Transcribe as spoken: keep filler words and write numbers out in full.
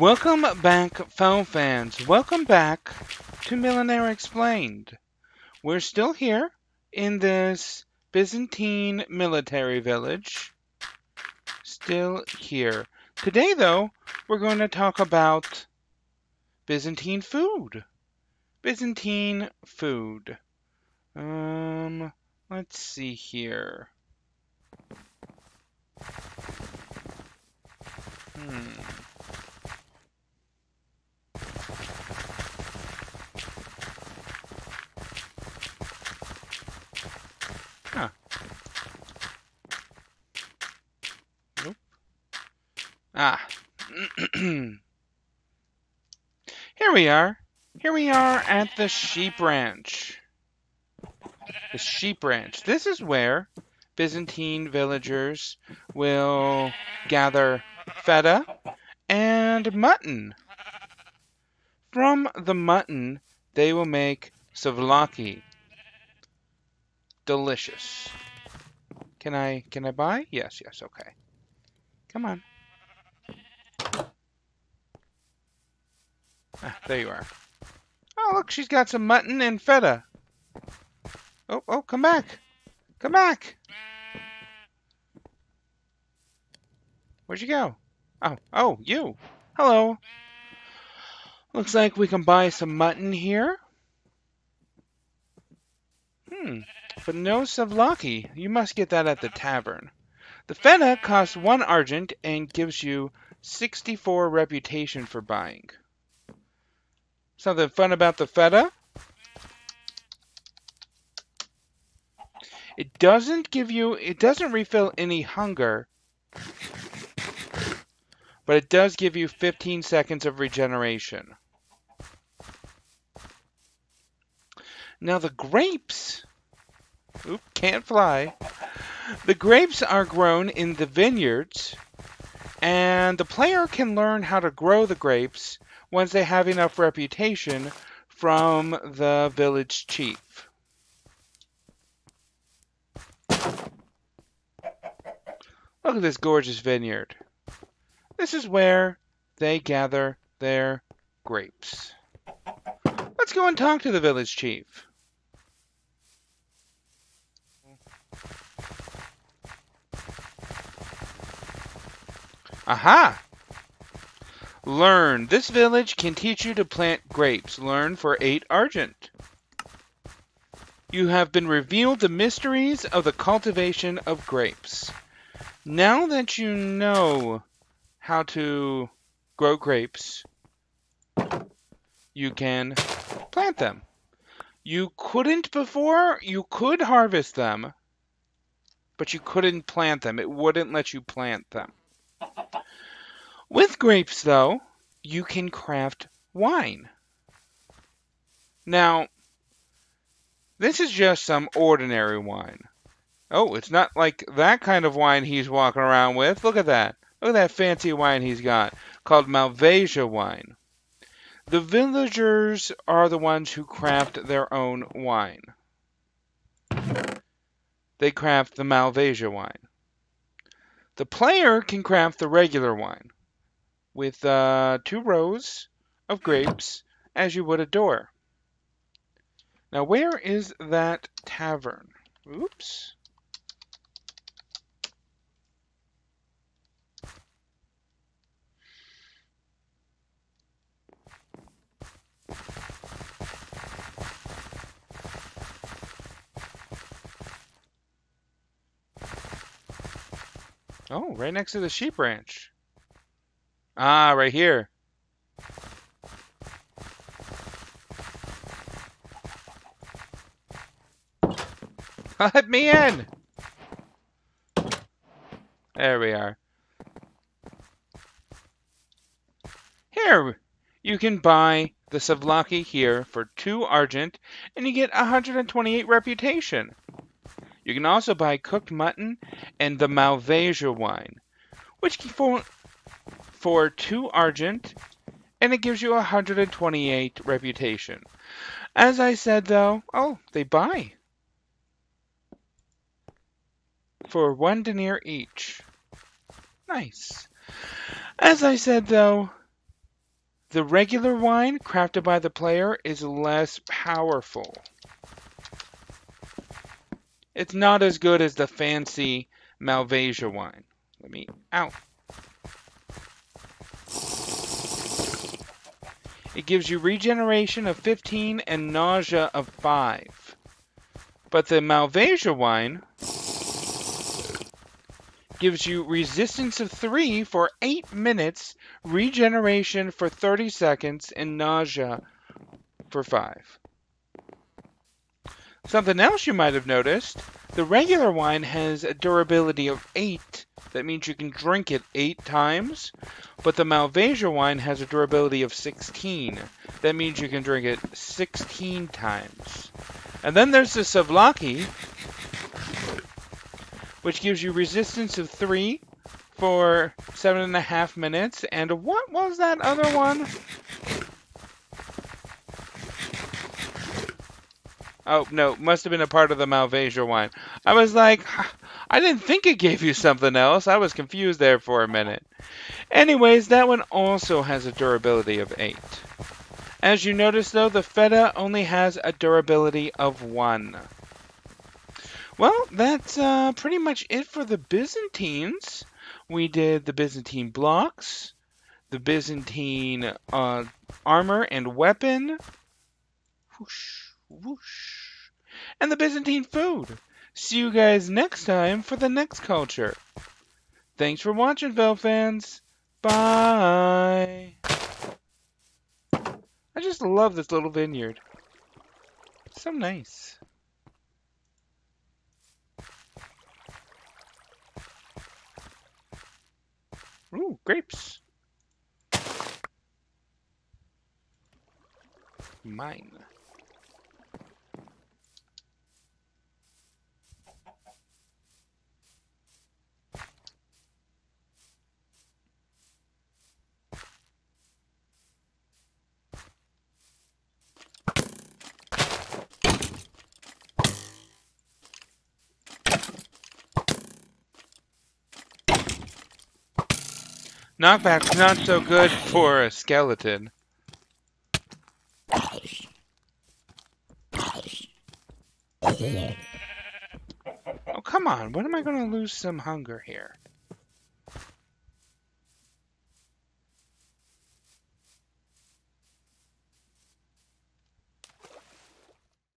Welcome back, Foul fans. Welcome back to Millenaire Explained. We're still here in this Byzantine military village. Still here. Today, though, we're going to talk about Byzantine food. Byzantine food. Um, let's see here. Hmm. Ah, here we are. Here we are at the sheep ranch. The sheep ranch. This is where Byzantine villagers will gather feta and mutton. From the mutton, they will make souvlaki. Delicious. Can I, can I buy? Yes, yes, okay. Come on. Ah, there you are. Oh, look, she's got some mutton and feta. Oh, oh, come back. Come back. Where'd you go? Oh, oh, you. Hello. Looks like we can buy some mutton here. Hmm, but no souvlaki. You must get that at the tavern. The feta costs one argent and gives you sixty-four reputation for buying. Something fun about the feta? It doesn't give you, it doesn't refill any hunger, but it does give you fifteen seconds of regeneration. Now the grapes, oop, can't fly. The grapes are grown in the vineyards, and the player can learn how to grow the grapes once they have enough reputation from the village chief. Look at this gorgeous vineyard. This is where they gather their grapes. Let's go and talk to the village chief. Aha! Learn. This village can teach you to plant grapes. Learn for eight argent. You have been revealed the mysteries of the cultivation of grapes. Now that you know how to grow grapes, you can plant them. You couldn't before. You could harvest them, but you couldn't plant them. It wouldn't let you plant them. With grapes, though, you can craft wine. Now, this is just some ordinary wine. Oh, it's not like that kind of wine he's walking around with. Look at that. Look at that fancy wine he's got, called Malvasia wine. The villagers are the ones who craft their own wine. They craft the Malvasia wine. The player can craft the regular wine, with uh, two rows of grapes as you would a door. Now, where is that tavern? Oops. Oh, right next to the sheep ranch. Ah, right here. Let me in! There we are. Here, you can buy the souvlaki here for two argent, and you get one hundred twenty-eight reputation. You can also buy cooked mutton and the Malvasia wine, which can form for two argent, and it gives you one hundred twenty-eight reputation. As I said, though, oh, they buy for one denier each. Nice. As I said, though, The regular wine crafted by the player is less powerful. It's not as good as the fancy Malvasia wine. Let me out. It gives you regeneration of fifteen and nausea of five. But the Malvasia wine gives you resistance of three for eight minutes, regeneration for thirty seconds, and nausea for five. Something else you might have noticed, the regular wine has a durability of eight. That means you can drink it eight times, but the Malvasia wine has a durability of sixteen. That means you can drink it sixteen times. And then there's the Souvlaki, which gives you resistance of three for seven and a half minutes. And what was that other one? Oh, no, must have been a part of the Malvasia wine. I was like, I didn't think it gave you something else. I was confused there for a minute. Anyways, that one also has a durability of eight. As you notice, though, the Feta only has a durability of one. Well, that's uh, pretty much it for the Byzantines. We did the Byzantine blocks, the Byzantine uh, armor and weapon. Whoosh. Whoosh. And the Byzantine food. See you guys next time for the next culture. Thanks for watching, Vel fans. Bye. I just love this little vineyard. It's so nice. Ooh, grapes. Mine. Knockback's not so good for a skeleton. Oh, come on. When am I going to lose some hunger here?